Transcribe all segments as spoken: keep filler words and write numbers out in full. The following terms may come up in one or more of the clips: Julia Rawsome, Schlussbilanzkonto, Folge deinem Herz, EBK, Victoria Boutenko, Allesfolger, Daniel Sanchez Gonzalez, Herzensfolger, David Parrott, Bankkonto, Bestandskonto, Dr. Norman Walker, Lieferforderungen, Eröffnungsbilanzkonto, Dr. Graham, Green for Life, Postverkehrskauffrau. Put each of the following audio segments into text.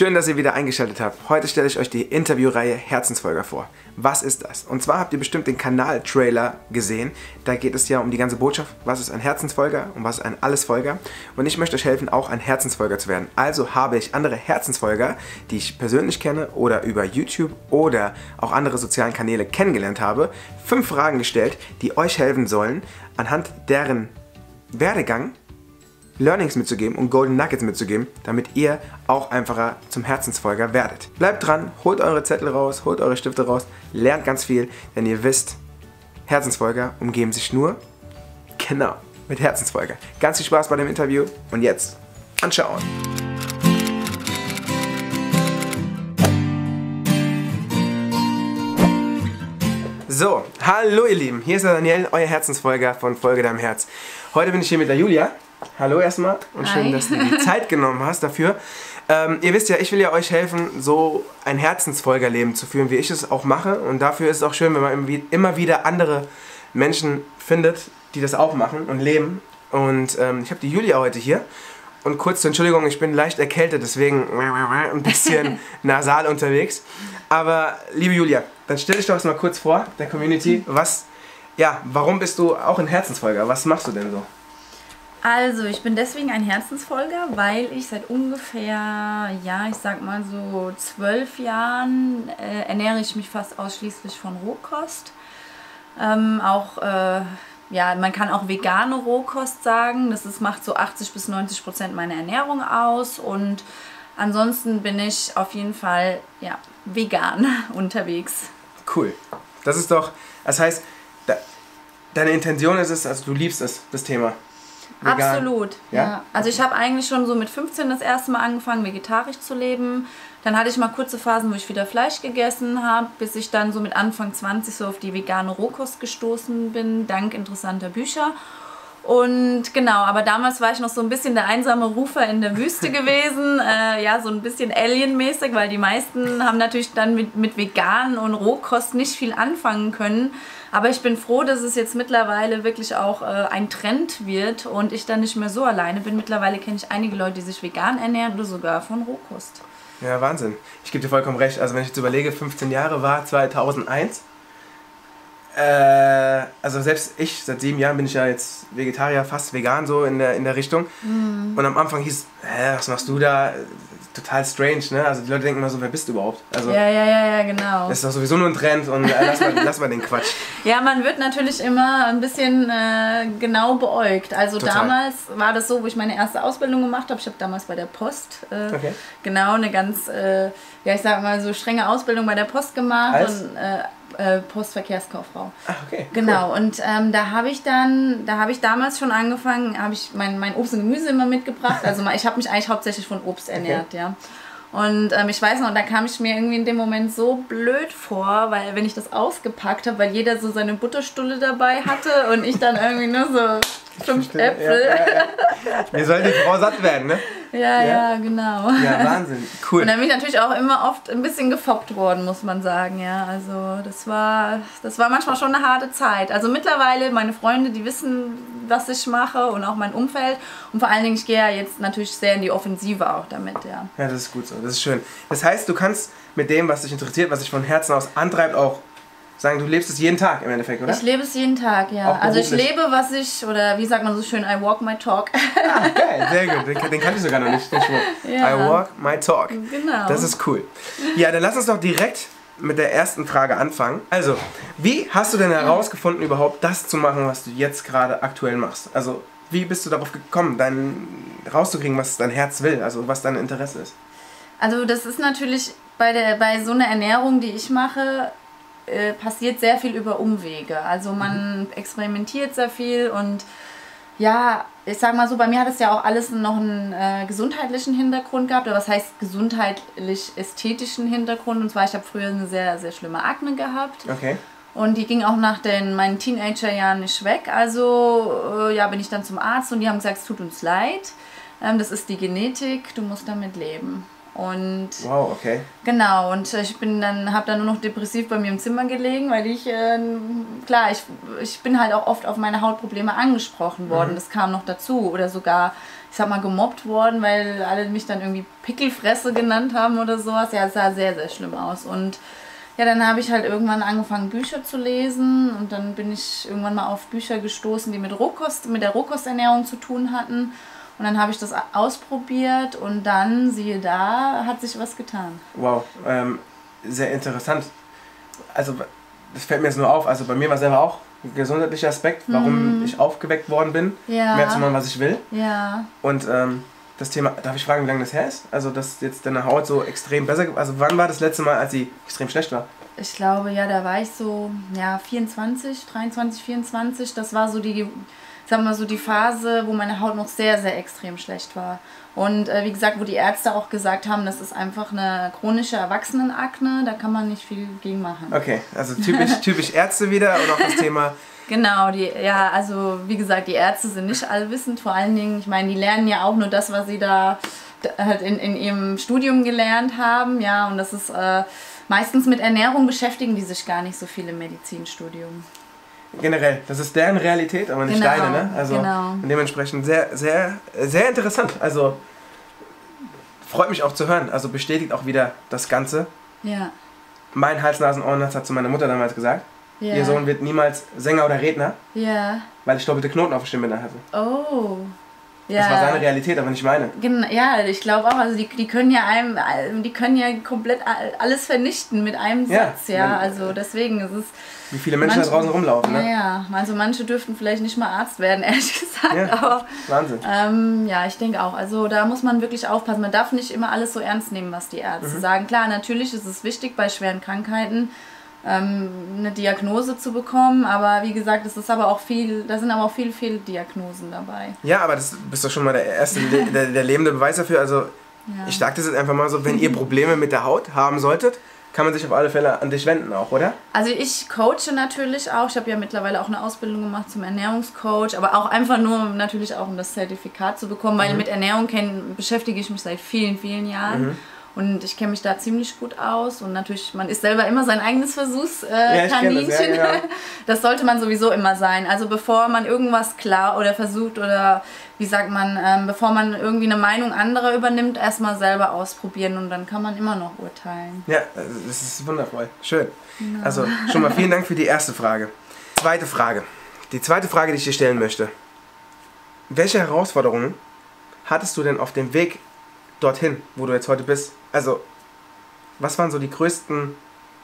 Schön, dass ihr wieder eingeschaltet habt. Heute stelle ich euch die Interviewreihe Herzensfolger vor. Was ist das? Und zwar habt ihr bestimmt den Kanal-Trailer gesehen. Da geht es ja um die ganze Botschaft, was ist ein Herzensfolger und was ist ein Allesfolger. Und ich möchte euch helfen, auch ein Herzensfolger zu werden. Also habe ich andere Herzensfolger, die ich persönlich kenne oder über YouTube oder auch andere sozialen Kanäle kennengelernt habe, fünf Fragen gestellt, die euch helfen sollen, anhand deren Werdegang Learnings mitzugeben und Golden Nuggets mitzugeben, damit ihr auch einfacher zum Herzensfolger werdet. Bleibt dran, holt eure Zettel raus, holt eure Stifte raus, lernt ganz viel, denn ihr wisst, Herzensfolger umgeben sich nur, genau, mit Herzensfolger. Ganz viel Spaß bei dem Interview und jetzt anschauen! So, hallo ihr Lieben, hier ist der Daniel, euer Herzensfolger von Folge deinem Herz. Heute bin ich hier mit der Julia. Hallo erstmal und schön, Hi. dass du die Zeit genommen hast dafür. Ähm, ihr wisst ja, ich will ja euch helfen, so ein Herzensfolgerleben zu führen, wie ich es auch mache. Und dafür ist es auch schön, wenn man immer wieder andere Menschen findet, die das auch machen und leben. Und ähm, ich habe die Julia heute hier. Und kurz zur Entschuldigung, ich bin leicht erkältet, deswegen ein bisschen nasal unterwegs. Aber liebe Julia, dann stell dich doch erstmal kurz vor, der Community. Was, ja, warum bist du auch ein Herzensfolger? Was machst du denn so? Also, ich bin deswegen ein Herzensfolger, weil ich seit ungefähr, ja, ich sag mal so zwölf Jahren äh, ernähre ich mich fast ausschließlich von Rohkost. Ähm, auch, äh, ja, man kann auch vegane Rohkost sagen. Das ist, macht so achtzig bis neunzig Prozent meiner Ernährung aus. Und ansonsten bin ich auf jeden Fall, ja, vegan unterwegs. Cool. Das ist doch, das heißt, de- deine Intention ist es, also du liebst es, das Thema. Vegan. Absolut, ja. ja. Also ich habe eigentlich schon so mit fünfzehn das erste Mal angefangen, vegetarisch zu leben. Dann hatte ich mal kurze Phasen, wo ich wieder Fleisch gegessen habe, bis ich dann so mit Anfang zwanzig so auf die vegane Rohkost gestoßen bin, dank interessanter Bücher. Und genau, aber damals war ich noch so ein bisschen der einsame Rufer in der Wüste gewesen, äh, ja, so ein bisschen alienmäßig, weil die meisten haben natürlich dann mit, mit vegan und Rohkost nicht viel anfangen können. Aber ich bin froh, dass es jetzt mittlerweile wirklich auch äh, ein Trend wird und ich dann nicht mehr so alleine bin. Mittlerweile kenne ich einige Leute, die sich vegan ernähren oder sogar von Rohkost. Ja, Wahnsinn. Ich gebe dir vollkommen recht. Also wenn ich jetzt überlege, fünfzehn Jahre war zweitausendeins. Äh, also selbst ich, seit sieben Jahren bin ich ja jetzt Vegetarier, fast vegan so in der, in der Richtung. Mhm. Und am Anfang hieß, hä, was machst du da? Total strange, ne? Also die Leute denken immer so, wer bist du überhaupt? Also, ja, ja, ja, ja, genau. Das ist doch sowieso nur ein Trend und äh, lass, mal, lass mal den Quatsch. Ja, man wird natürlich immer ein bisschen äh, genau beäugt. Also Total. damals war das so, wo ich meine erste Ausbildung gemacht habe. Ich habe damals bei der Post äh, okay. genau eine ganz, äh, ja ich sag mal so strenge Ausbildung bei der Post gemacht. Als? Und, äh, Postverkehrskauffrau. Ach, okay. Genau, cool. Und ähm, da habe ich dann, da habe ich damals schon angefangen, habe ich mein, mein Obst und Gemüse immer mitgebracht. Also ich habe mich eigentlich hauptsächlich von Obst ernährt, okay. ja. Und ähm, ich weiß noch, da kam ich mir irgendwie in dem Moment so blöd vor, weil wenn ich das ausgepackt habe, weil jeder so seine Butterstulle dabei hatte und ich dann irgendwie nur so fünf Äpfel. Ja, ja, ja. Mir soll die Frau satt werden, ne? Ja, ja, ja, genau. Ja, Wahnsinn, cool. Und dann bin ich natürlich auch immer oft ein bisschen gefoppt worden, muss man sagen, ja. Also das war, das war manchmal schon eine harte Zeit. Also mittlerweile, meine Freunde, die wissen, was ich mache und auch mein Umfeld. Und vor allen Dingen, ich gehe ja jetzt natürlich sehr in die Offensive auch damit, ja. Ja, das ist gut so. Das ist schön. Das heißt, du kannst mit dem, was dich interessiert, was dich von Herzen aus antreibt, auch sagen, du lebst es jeden Tag im Endeffekt, oder? Ich lebe es jeden Tag, ja. Also ich lebe, was ich, oder wie sagt man so schön, I walk my talk. Ah, geil, sehr gut. Den, den kannte ich sogar noch nicht. Den ja. I walk my talk. Genau. Das ist cool. Ja, dann lass uns doch direkt mit der ersten Frage anfangen. Also, wie hast du denn herausgefunden, überhaupt das zu machen, was du jetzt gerade aktuell machst? Also, wie bist du darauf gekommen, dein, rauszukriegen, was dein Herz will, also was dein Interesse ist? Also das ist natürlich bei, der, bei so einer Ernährung, die ich mache, äh, passiert sehr viel über Umwege. Also man experimentiert sehr viel und ja, ich sag mal so, bei mir hat es ja auch alles noch einen äh, gesundheitlichen Hintergrund gehabt, oder was heißt gesundheitlich-ästhetischen Hintergrund. Und zwar, ich habe früher eine sehr, sehr schlimme Akne gehabt. Okay. Und die ging auch nach den, meinen Teenagerjahren nicht weg. Also äh, ja, bin ich dann zum Arzt und die haben gesagt, es tut uns leid, ähm, das ist die Genetik, du musst damit leben. Und wow, okay. Genau, und ich bin dann, habe dann nur noch depressiv bei mir im Zimmer gelegen, weil ich, äh, klar, ich, ich bin halt auch oft auf meine Hautprobleme angesprochen worden, mhm. das kam noch dazu. Oder sogar, ich sag mal, gemobbt worden, weil alle mich dann irgendwie Pickelfresse genannt haben oder sowas. Ja, es sah sehr, sehr schlimm aus. Und ja, dann habe ich halt irgendwann angefangen, Bücher zu lesen. Und dann bin ich irgendwann mal auf Bücher gestoßen, die mit Rohkost, mit der Rohkosternährung zu tun hatten. Und dann habe ich das ausprobiert und dann, siehe da, hat sich was getan. Wow, ähm, sehr interessant. Also das fällt mir jetzt nur auf, also bei mir war es selber auch ein gesundheitlicher Aspekt, warum hm. ich aufgeweckt worden bin, ja. mehr zu machen, was ich will. Ja. Und ähm, das Thema, darf ich fragen, wie lange das her ist? Also dass jetzt deine Haut so extrem besser, also wann war das letzte Mal, als sie extrem schlecht war? Ich glaube, ja, da war ich so, ja, vierundzwanzig, dreiundzwanzig, vierundzwanzig, das war so die... Sag mal so die Phase, wo meine Haut noch sehr, sehr extrem schlecht war. Und äh, wie gesagt, wo die Ärzte auch gesagt haben, das ist einfach eine chronische Erwachsenenakne, da kann man nicht viel gegen machen. Okay, also typisch, typisch Ärzte wieder und auch das Thema... Genau, die, ja, also wie gesagt, die Ärzte sind nicht allwissend, vor allen Dingen, ich meine, die lernen ja auch nur das, was sie da halt in, in ihrem Studium gelernt haben, ja, und das ist äh, meistens mit Ernährung beschäftigen die sich gar nicht so viel im Medizinstudium. Generell, das ist deren Realität, aber nicht genau, deine, ne? Also genau. Dementsprechend sehr, sehr, sehr interessant. Also freut mich auch zu hören. Also bestätigt auch wieder das Ganze. Ja. Mein Hals-Nasen-Ohrenarzt hat zu meiner Mutter damals gesagt, ja. ihr Sohn wird niemals Sänger oder Redner, ja. weil ich doppelte Knoten auf der Stimme hatte. Oh. Ja. Das war seine Realität, aber nicht meine. Genau, ja, ich glaube auch. Also die, die können ja einem, die können ja komplett alles vernichten mit einem Satz, ja. ja. Also deswegen ist es. Wie viele Menschen manche, da draußen rumlaufen, ne? Ja, also manche dürften vielleicht nicht mal Arzt werden, ehrlich gesagt. Ja, aber, Wahnsinn. Ähm, ja, ich denke auch. Also da muss man wirklich aufpassen. Man darf nicht immer alles so ernst nehmen, was die Ärzte mhm. sagen. Klar, natürlich ist es wichtig, bei schweren Krankheiten ähm, eine Diagnose zu bekommen. Aber wie gesagt, das ist aber auch viel, da sind aber auch viele Fehldiagnosen dabei. Ja, aber das bist doch schon mal der erste, der, der lebende Beweis dafür. Also ja. ich sage das jetzt einfach mal so, wenn ihr Probleme mit der Haut haben solltet, kann man sich auf alle Fälle an dich wenden auch, oder? Also ich coache natürlich auch. Ich habe ja mittlerweile auch eine Ausbildung gemacht zum Ernährungscoach, aber auch einfach nur natürlich auch, um das Zertifikat zu bekommen, weil mhm. mit Ernährung kenn, beschäftige ich mich seit vielen, vielen Jahren. Mhm. Und ich kenne mich da ziemlich gut aus und natürlich, man ist selber immer sein eigenes Versuchskaninchen. Ja, das, ja, genau. das sollte man sowieso immer sein. Also bevor man irgendwas klar oder versucht oder wie sagt man, ähm, bevor man irgendwie eine Meinung anderer übernimmt, erstmal selber ausprobieren und dann kann man immer noch urteilen. Ja, das ist wundervoll. Schön. Ja. Also schon mal vielen Dank für die erste Frage. Zweite Frage. Die zweite Frage, die ich dir stellen möchte. Welche Herausforderungen hattest du denn auf dem Weg dorthin, wo du jetzt heute bist? Also, was waren so die größten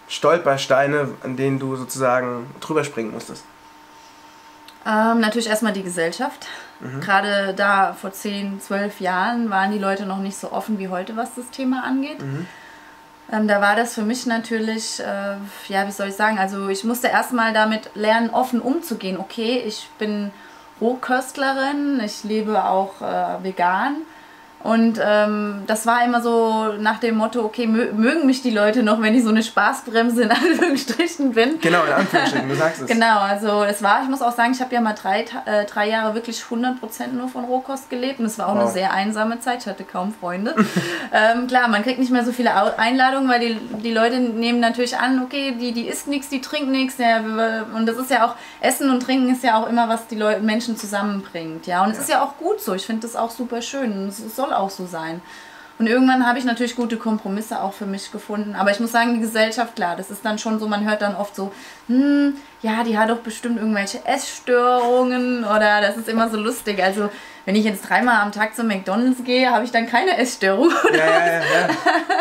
Stolpersteine, an denen du sozusagen drüber springen musstest? Ähm, natürlich erstmal die Gesellschaft. Mhm. Gerade da vor zehn, zwölf Jahren waren die Leute noch nicht so offen wie heute, was das Thema angeht. Mhm. Ähm, da war das für mich natürlich, äh, ja, wie soll ich sagen, also ich musste erstmal damit lernen, offen umzugehen. Okay, ich bin Rohköstlerin, ich lebe auch äh, vegan. Und ähm, das war immer so nach dem Motto, okay, mögen mich die Leute noch, wenn ich so eine Spaßbremse in Anführungsstrichen bin. Genau, in Anführungsstrichen, du sagst es. Genau, also es war, ich muss auch sagen, ich habe ja mal drei, äh, drei Jahre wirklich hundert Prozent nur von Rohkost gelebt. Und es war auch wow. eine sehr einsame Zeit, ich hatte kaum Freunde. ähm, klar, man kriegt nicht mehr so viele Einladungen, weil die, die Leute nehmen natürlich an, okay, die, die isst nichts, die trinkt nichts. Ja, und das ist ja auch, Essen und Trinken ist ja auch immer, was die Leute, Menschen zusammenbringt. Ja, und es ja. ist ja auch gut so, ich finde das auch super schön. Auch so sein. Und irgendwann habe ich natürlich gute Kompromisse auch für mich gefunden. Aber ich muss sagen, die Gesellschaft, klar, das ist dann schon so, man hört dann oft so, hm, ja, die hat doch bestimmt irgendwelche Essstörungen oder das ist immer so lustig. Also wenn ich jetzt dreimal am Tag zu McDonalds gehe, habe ich dann keine Essstörung. Oder? Ja, ja, ja,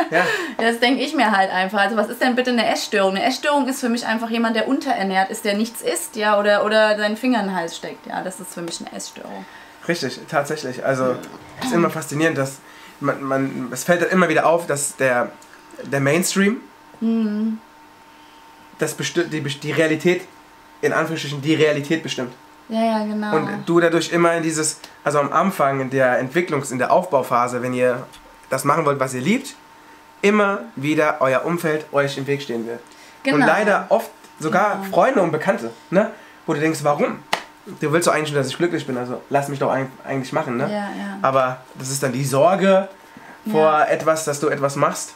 ja. Ja. Das denke ich mir halt einfach. Also was ist denn bitte eine Essstörung? Eine Essstörung ist für mich einfach jemand, der unterernährt ist, der nichts isst, ja, oder, oder seinen Finger in den Hals steckt. Ja, das ist für mich eine Essstörung. Richtig, tatsächlich. Also es ist immer faszinierend, dass man, man es fällt dann immer wieder auf, dass der, der Mainstream mhm. das die, die Realität, in Anführungsstrichen, die Realität bestimmt. Ja, ja, genau. Und du dadurch immer in dieses, also am Anfang in der Entwicklungs-, in der Aufbauphase, wenn ihr das machen wollt, was ihr liebt, immer wieder euer Umfeld euch im Weg stehen wird. Genau. Und leider oft sogar genau. Freunde und Bekannte, ne? Wo du denkst, warum? Du willst doch eigentlich nur, dass ich glücklich bin, also lass mich doch eigentlich machen, ne? Ja, ja. Aber das ist dann die Sorge, vor ja. etwas, dass du etwas machst,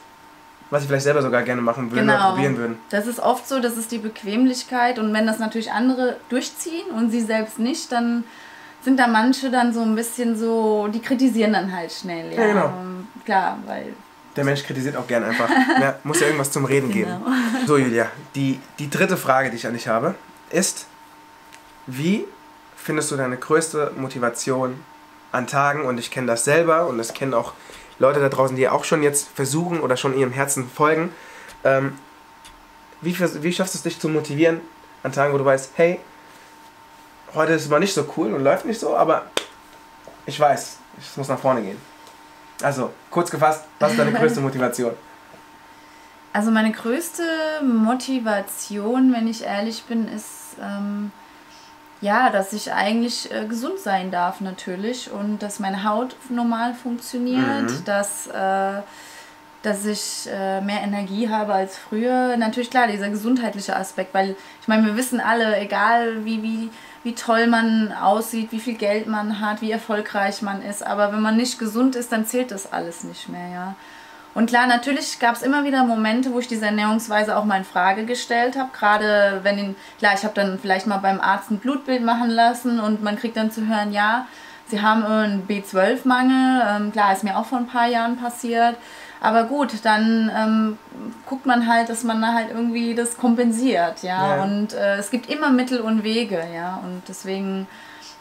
was sie vielleicht selber sogar gerne machen würden, genau, oder probieren würden. Das ist oft so, das ist die Bequemlichkeit, und wenn das natürlich andere durchziehen und sie selbst nicht, dann sind da manche dann so ein bisschen so, die kritisieren dann halt schnell. Ja, ja, genau. Klar, weil... Der Mensch kritisiert auch gern einfach. Ja, muss ja irgendwas zum Reden genau. geben. So, Julia, die, die dritte Frage, die ich an dich habe, ist, wie findest du deine größte Motivation an Tagen? Und ich kenne das selber und das kennen auch Leute da draußen, die auch schon jetzt versuchen oder schon ihrem Herzen folgen. Ähm, wie, wie schaffst du es, dich zu motivieren an Tagen, wo du weißt, hey, heute ist es mal nicht so cool und läuft nicht so, aber ich weiß, es muss nach vorne gehen. Also, kurz gefasst, was ist deine größte Motivation? Also meine größte Motivation, wenn ich ehrlich bin, ist, ähm, ja, dass ich eigentlich äh, gesund sein darf natürlich und dass meine Haut normal funktioniert, mhm. dass, äh, dass ich äh, mehr Energie habe als früher. Natürlich, klar, dieser gesundheitliche Aspekt, weil ich meine, wir wissen alle, egal wie, wie wie toll man aussieht, wie viel Geld man hat, wie erfolgreich man ist. Aber wenn man nicht gesund ist, dann zählt das alles nicht mehr, ja. Und klar, natürlich gab es immer wieder Momente, wo ich diese Ernährungsweise auch mal in Frage gestellt habe. Gerade wenn, in, klar, ich habe dann vielleicht mal beim Arzt ein Blutbild machen lassen und man kriegt dann zu hören, ja, sie haben einen B zwölf Mangel. Ähm, klar, ist mir auch vor ein paar Jahren passiert. Aber gut, dann ähm, guckt man halt, dass man da halt irgendwie das kompensiert, ja. ja. Und äh, es gibt immer Mittel und Wege, ja. Und deswegen,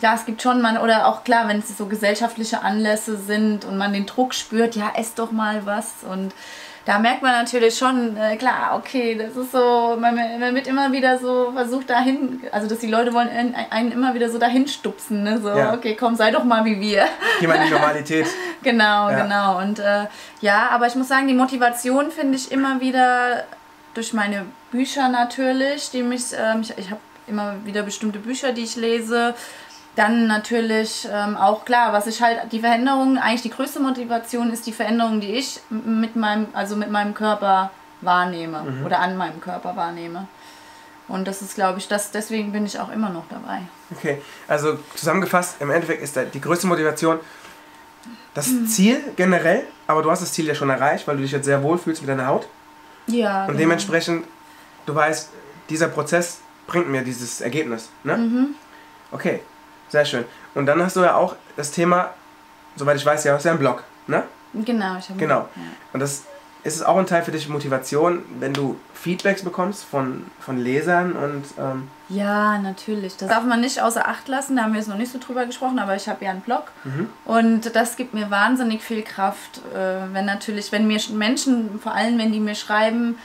ja, es gibt schon mal, oder auch klar, wenn es so gesellschaftliche Anlässe sind und man den Druck spürt, ja, ess doch mal was. Und da merkt man natürlich schon, äh, klar, okay, das ist so, man, man wird immer wieder so versucht dahin, also dass die Leute wollen einen immer wieder so dahin stupsen, ne? So, ja. okay, komm, sei doch mal wie wir. Geh mal in die Normalität. Genau, ja. genau. Und äh, ja, aber ich muss sagen, die Motivation finde ich immer wieder durch meine Bücher natürlich, die mich, äh, ich, ich habe immer wieder bestimmte Bücher, die ich lese. Dann natürlich ähm, auch klar, was ich halt, die Veränderung, eigentlich die größte Motivation ist die Veränderung, die ich mit meinem, also mit meinem Körper wahrnehme mhm. oder an meinem Körper wahrnehme. Und das ist, glaube ich, das, deswegen bin ich auch immer noch dabei. Okay, also zusammengefasst, im Endeffekt ist die größte Motivation das Ziel generell, aber du hast das Ziel ja schon erreicht, weil du dich jetzt sehr wohl fühlst mit deiner Haut. Ja. Und genau. dementsprechend, du weißt, dieser Prozess bringt mir dieses Ergebnis. Ne? Mhm. Okay, sehr schön. Und dann hast du ja auch das Thema, soweit ich weiß, ja, hast du ja einen Blog, ne? Genau, ich habe Genau. Einen Blog, ja. Und das ist auch ein Teil für dich Motivation, wenn du Feedbacks bekommst von, von Lesern und... Ähm ja, natürlich. Das darf man nicht außer Acht lassen, da haben wir jetzt noch nicht so drüber gesprochen, aber ich habe ja einen Blog. Mhm. Und das gibt mir wahnsinnig viel Kraft, wenn natürlich, wenn mir Menschen, vor allem wenn die mir schreiben,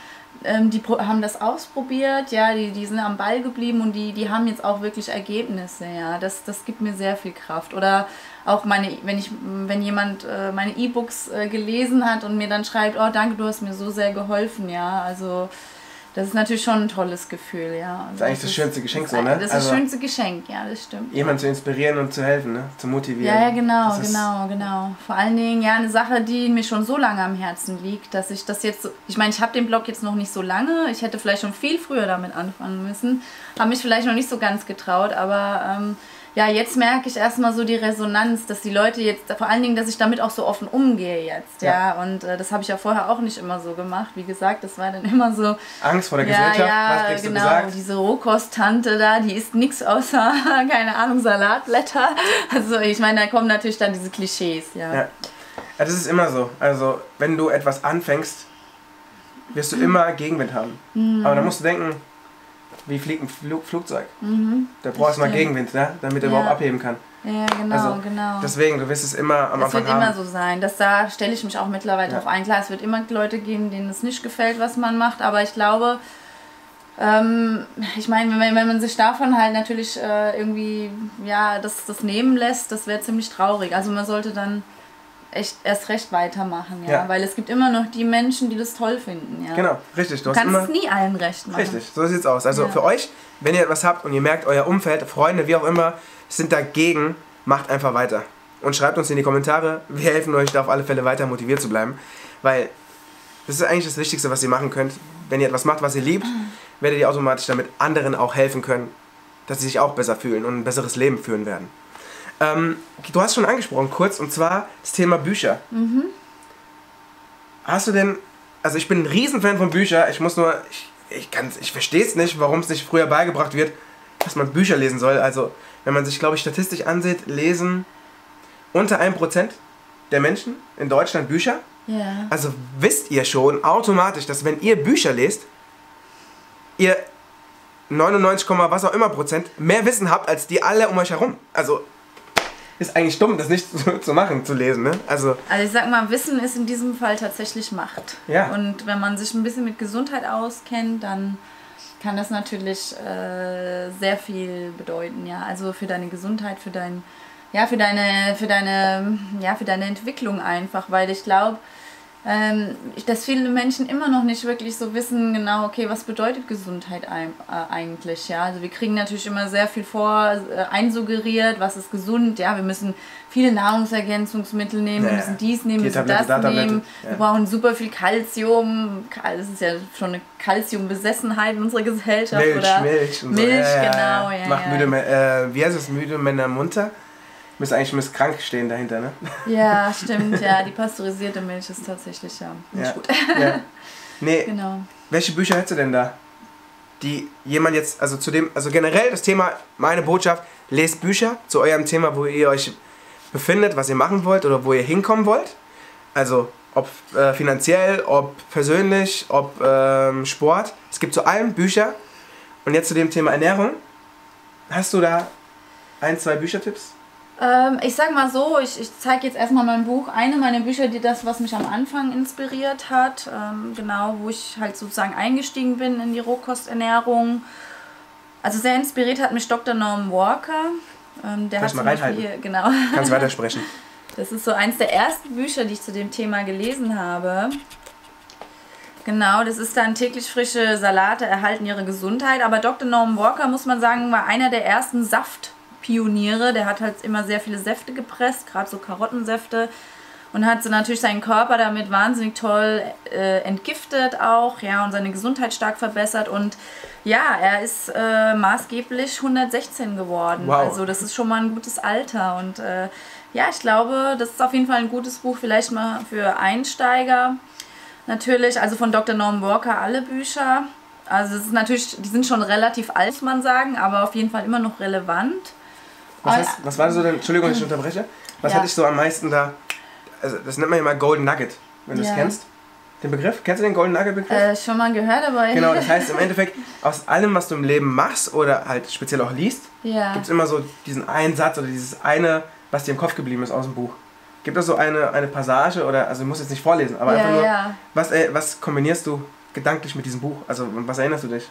die haben das ausprobiert, ja, die, die sind am Ball geblieben und die, die haben jetzt auch wirklich Ergebnisse, ja, das, das gibt mir sehr viel Kraft. Oder auch meine, wenn, ich, wenn jemand meine E-Books gelesen hat und mir dann schreibt, oh danke, du hast mir so sehr geholfen, ja, also das ist natürlich schon ein tolles Gefühl, ja. Das ist eigentlich das schönste Geschenk, so, ne? Das ist das schönste Geschenk, ja, das stimmt. Jemanden zu inspirieren und zu helfen, ne? Zu motivieren. Ja, ja, genau, genau, genau. Vor allen Dingen, ja, eine Sache, die mir schon so lange am Herzen liegt, dass ich das jetzt, ich meine, ich habe den Blog jetzt noch nicht so lange, ich hätte vielleicht schon viel früher damit anfangen müssen, habe mich vielleicht noch nicht so ganz getraut, aber ähm, ja, jetzt merke ich erstmal so die Resonanz, dass die Leute jetzt, vor allen Dingen, dass ich damit auch so offen umgehe jetzt, ja, ja. und äh, das habe ich ja vorher auch nicht immer so gemacht, wie gesagt, das war dann immer so... Angst vor der ja, Gesellschaft, ja, was kriegst genau, du gesagt? Diese Rohkosttante da, die isst nichts außer, keine Ahnung, Salatblätter, also ich meine, da kommen natürlich dann diese Klischees, ja. ja. ja das ist immer so, also wenn du etwas anfängst, wirst du mhm. immer Gegenwind haben, mhm. aber dann musst du denken... Wie fliegt ein Flug Flugzeug? Mhm, da brauchst du mal Gegenwind, ne? Damit er ja. überhaupt abheben kann. Ja, genau, also, genau. Deswegen, du wirst es immer am das Anfang haben. Das wird immer so sein. Das, da stelle ich mich auch mittlerweile ja. drauf ein. Klar, es wird immer Leute geben, denen es nicht gefällt, was man macht. Aber ich glaube, ähm, ich meine, wenn man, wenn man sich davon halt natürlich äh, irgendwie, ja, das, das nehmen lässt, das wäre ziemlich traurig. Also man sollte dann echt erst recht weitermachen, ja? ja, weil es gibt immer noch die Menschen, die das toll finden, ja. Genau, richtig. Du, du kannst es nie allen recht machen. Richtig, so sieht's aus. Also ja. für euch, wenn ihr etwas habt und ihr merkt, euer Umfeld, Freunde, wie auch immer, sind dagegen, macht einfach weiter. Und schreibt uns in die Kommentare, wir helfen euch da auf alle Fälle weiter motiviert zu bleiben, weil das ist eigentlich das Wichtigste, was ihr machen könnt. Wenn ihr etwas macht, was ihr liebt, werdet ihr automatisch damit anderen auch helfen können, dass sie sich auch besser fühlen und ein besseres Leben führen werden. Ähm, du hast schon angesprochen kurz, und zwar das Thema Bücher. Mhm. Hast du denn, also ich bin ein Riesenfan von Büchern, ich muss nur, ich, ich, ich verstehe es nicht, warum es nicht früher beigebracht wird, dass man Bücher lesen soll. Also wenn man sich, glaube ich, statistisch ansieht, lesen unter ein Prozent der Menschen in Deutschland Bücher. Ja. Also wisst ihr schon automatisch, dass wenn ihr Bücher lest, ihr neunundneunzig, was auch immer Prozent mehr Wissen habt als die alle um euch herum. Also ist eigentlich dumm, das nicht zu, zu machen, zu lesen, ne? Also, also ich sag mal, Wissen ist in diesem Fall tatsächlich Macht. Ja. Und wenn man sich ein bisschen mit Gesundheit auskennt, dann kann das natürlich äh, sehr viel bedeuten, ja. Also für deine Gesundheit, für dein, ja, für deine, für deine, ja, für deine Entwicklung einfach, weil ich glaube, ähm, dass viele Menschen immer noch nicht wirklich so wissen, genau, okay, was bedeutet Gesundheit eigentlich, ja. Also wir kriegen natürlich immer sehr viel vor, äh, einsuggeriert, was ist gesund, ja, wir müssen viele Nahrungsergänzungsmittel nehmen, ja, wir müssen dies nehmen, wir müssen das nehmen, ja. Wir brauchen super viel Kalzium, das ist ja schon eine Kalziumbesessenheit in unserer Gesellschaft, Milch, oder? Milch, und Milch, und so. Ja, genau, ja, ja. Macht ja. Müde, äh, wie heißt es, müde Männer munter? Müsste eigentlich Miss Krank stehen dahinter, ne? Ja, stimmt, ja. Die pasteurisierte Milch ist tatsächlich, ja, nicht ja, gut. Ja. Nee, genau. Welche Bücher hättest du denn da? Die jemand jetzt, also zu dem, also generell das Thema, meine Botschaft, lest Bücher zu eurem Thema, wo ihr euch befindet, was ihr machen wollt oder wo ihr hinkommen wollt. Also, ob äh, finanziell, ob persönlich, ob ähm, Sport. Es gibt zu allem Bücher. Und jetzt zu dem Thema Ernährung. Hast du da ein, zwei Büchertipps? Ich sag mal so, ich, ich zeige jetzt erstmal mein Buch, eine meiner Bücher, die das, was mich am Anfang inspiriert hat, ähm, genau, wo ich halt sozusagen eingestiegen bin in die Rohkosternährung. Also sehr inspiriert hat mich Doktor Norman Walker. Ähm, der hat mal reinhalten. Hier, genau. Kannst weitersprechen. Das ist so eins der ersten Bücher, die ich zu dem Thema gelesen habe. Genau, das ist dann täglich frische Salate erhalten ihre Gesundheit. Aber Doktor Norman Walker, muss man sagen, war einer der ersten Saft Pioniere, der hat halt immer sehr viele Säfte gepresst, gerade so Karottensäfte, und hat so natürlich seinen Körper damit wahnsinnig toll äh, entgiftet auch, ja, und seine Gesundheit stark verbessert, und ja, er ist äh, maßgeblich hundertsechzehn geworden, wow. Also das ist schon mal ein gutes Alter, und äh, ja, ich glaube, das ist auf jeden Fall ein gutes Buch, vielleicht mal für Einsteiger, natürlich, also von Doktor Norman Walker alle Bücher, also es ist natürlich, die sind schon relativ alt, muss man sagen, aber auf jeden Fall immer noch relevant. Was, heißt, was war das so denn, Entschuldigung, ich unterbreche, was ja. hatte ich so am meisten da, also das nennt man ja mal Golden Nugget, wenn du es ja. kennst, den Begriff, kennst du den Golden Nugget Begriff? Äh, schon mal gehört, aber... Genau, das heißt im Endeffekt, aus allem, was du im Leben machst oder halt speziell auch liest, ja. gibt es immer so diesen einen Satz oder dieses eine, was dir im Kopf geblieben ist aus dem Buch. Gibt es so eine, eine Passage oder, also du musst jetzt nicht vorlesen, aber ja, einfach nur, ja. was, ey, was kombinierst du gedanklich mit diesem Buch, also was erinnerst du dich?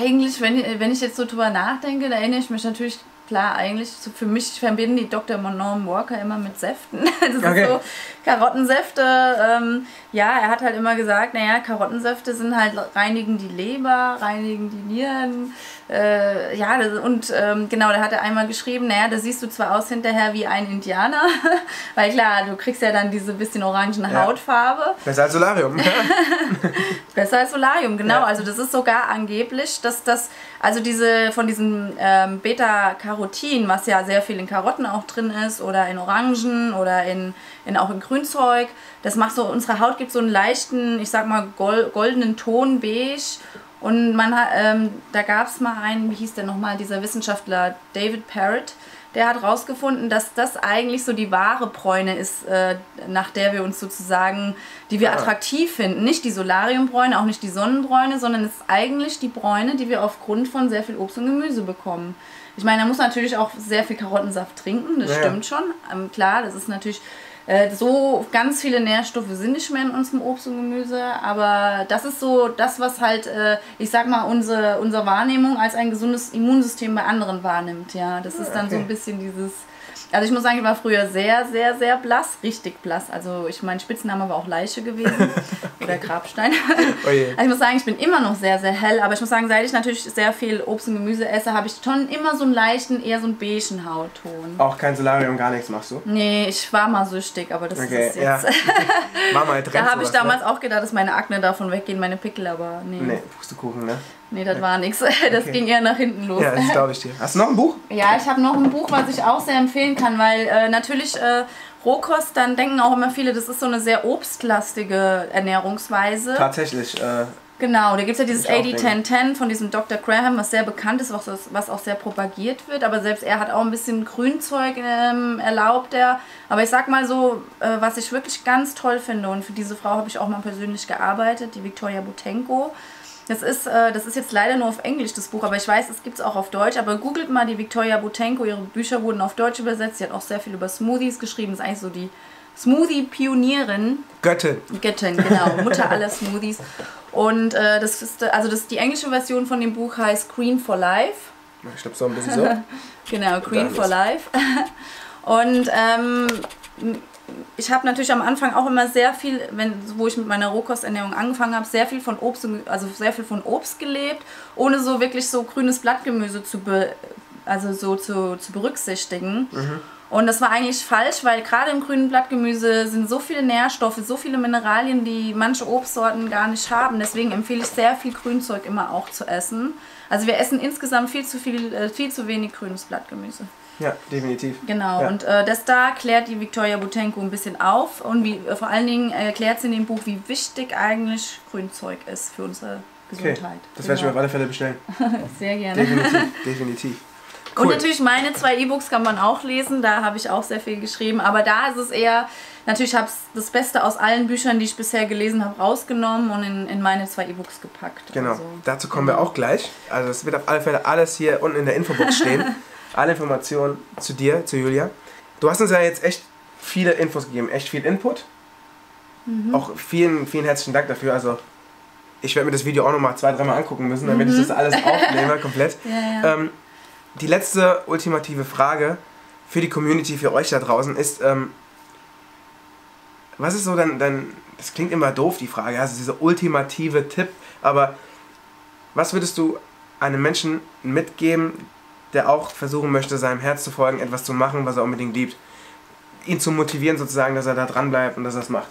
Eigentlich, wenn, wenn ich jetzt so drüber nachdenke, da erinnere ich mich natürlich, klar, eigentlich, für mich, ich verbinde die Doktor Norman Walker immer mit Säften. Das okay. ist so Karottensäfte. Ähm, ja, er hat halt immer gesagt, naja, Karottensäfte sind halt, reinigen die Leber, reinigen die Nieren. Äh, ja, das, und ähm, genau, da hat er einmal geschrieben, naja, da siehst du zwar aus hinterher wie ein Indianer, weil klar, du kriegst ja dann diese bisschen orangene ja. Hautfarbe. Besser als Solarium. Besser als Solarium, genau. Ja. Also das ist sogar angeblich, dass das, also diese, von diesem ähm, Beta-Karotin, was ja sehr viel in Karotten auch drin ist oder in Orangen oder in, in auch in Grünzeug. Das macht so, unsere Haut gibt so einen leichten, ich sag mal goldenen Ton, beige. Und man hat, ähm, da gab es mal einen, wie hieß der nochmal, dieser Wissenschaftler David Parrott, der hat rausgefunden, dass das eigentlich so die wahre Bräune ist, äh, nach der wir uns sozusagen, die wir ah. attraktiv finden. Nicht die Solariumbräune, auch nicht die Sonnenbräune, sondern es ist eigentlich die Bräune, die wir aufgrund von sehr viel Obst und Gemüse bekommen. Ich meine, da muss natürlich auch sehr viel Karottensaft trinken, das ja. stimmt schon. Ähm, klar, das ist natürlich äh, so, ganz viele Nährstoffe sind nicht mehr in unserem Obst und Gemüse, aber das ist so das, was halt, äh, ich sag mal, unsere, unsere Wahrnehmung als ein gesundes Immunsystem bei anderen wahrnimmt. Ja, das ist dann okay. so ein bisschen dieses, also ich muss sagen, ich war früher sehr, sehr, sehr blass, richtig blass. Also ich, mein Spitzname war auch Leiche gewesen oder Grabstein. Oh je. Also ich muss sagen, ich bin immer noch sehr, sehr hell. Aber ich muss sagen, seit ich natürlich sehr viel Obst und Gemüse esse, habe ich schon immer so einen leichten, eher so einen beigen Hautton. Auch kein Solarium, gar nichts machst du? Nee, ich war mal süchtig, aber das okay, ist jetzt... Ja. Mama halt da habe ich damals ne? auch gedacht, dass meine Akne davon weggehen, meine Pickel, aber nee. Nee, Pustekuchen, ne? Nee, das war nichts. Das okay. ging eher nach hinten los. Ja, das glaube ich dir. Hast du noch ein Buch? Ja, ich habe noch ein Buch, was ich auch sehr empfehlen kann, weil äh, natürlich äh, Rohkost, dann denken auch immer viele, das ist so eine sehr obstlastige Ernährungsweise. Tatsächlich. Äh, genau, da gibt es ja dieses eighty ten ten von diesem Doktor Graham, was sehr bekannt ist, was, was auch sehr propagiert wird. Aber selbst er hat auch ein bisschen Grünzeug ähm, erlaubt. Er. Aber ich sag mal so, äh, was ich wirklich ganz toll finde, und für diese Frau habe ich auch mal persönlich gearbeitet, die Victoria Boutenko. Das ist, äh, das ist jetzt leider nur auf Englisch, das Buch, aber ich weiß, es gibt es auch auf Deutsch. Aber googelt mal die Victoria Boutenko, ihre Bücher wurden auf Deutsch übersetzt. Sie hat auch sehr viel über Smoothies geschrieben, ist eigentlich so die Smoothie-Pionierin. Göttin. Göttin, genau, Mutter aller Smoothies. Und äh, das ist, also das, die englische Version von dem Buch heißt Green for Life. Ich glaube, so ein bisschen so. Genau, Green for Life. Und ähm, ich habe natürlich am Anfang auch immer sehr viel, wenn, wo ich mit meiner Rohkosternährung angefangen habe, sehr viel von Obst, also sehr viel von Obst gelebt, ohne so wirklich so grünes Blattgemüse zu, be, also so zu, zu berücksichtigen. Mhm. Und das war eigentlich falsch, weil gerade im grünen Blattgemüse sind so viele Nährstoffe, so viele Mineralien, die manche Obstsorten gar nicht haben. Deswegen empfehle ich sehr viel Grünzeug immer auch zu essen. Also wir essen insgesamt viel zu viel, viel zu wenig grünes Blattgemüse. Ja, definitiv. Genau, ja. Und äh, das da klärt die Victoria Boutenko ein bisschen auf. Und wie, vor allen Dingen erklärt sie in dem Buch, wie wichtig eigentlich Grünzeug ist für unsere Gesundheit. Okay. Das werde ich mir auf alle Fälle bestellen. Sehr gerne. Definitiv, definitiv. Cool. Und natürlich meine zwei E-Books kann man auch lesen, da habe ich auch sehr viel geschrieben, aber da ist es eher, natürlich habe ich das Beste aus allen Büchern, die ich bisher gelesen habe, rausgenommen und in, in meine zwei E-Books gepackt. Genau, also, dazu kommen wir auch gleich, also es wird auf alle Fälle alles hier unten in der Infobox stehen, alle Informationen zu dir, zu Julia. Du hast uns ja jetzt echt viele Infos gegeben, echt viel Input, mhm. auch vielen, vielen herzlichen Dank dafür, also... Ich werde mir das Video auch nochmal zwei, dreimal angucken müssen, damit mhm. ich das alles aufnehme, komplett. Ja, ja. Ähm, Die letzte ultimative Frage für die Community, für euch da draußen ist, ähm, was ist so dein, dein, das klingt immer doof, die Frage, also dieser ultimative Tipp, aber was würdest du einem Menschen mitgeben, der auch versuchen möchte, seinem Herz zu folgen, etwas zu machen, was er unbedingt liebt? Ihn zu motivieren sozusagen, dass er da dran bleibt und dass er es macht.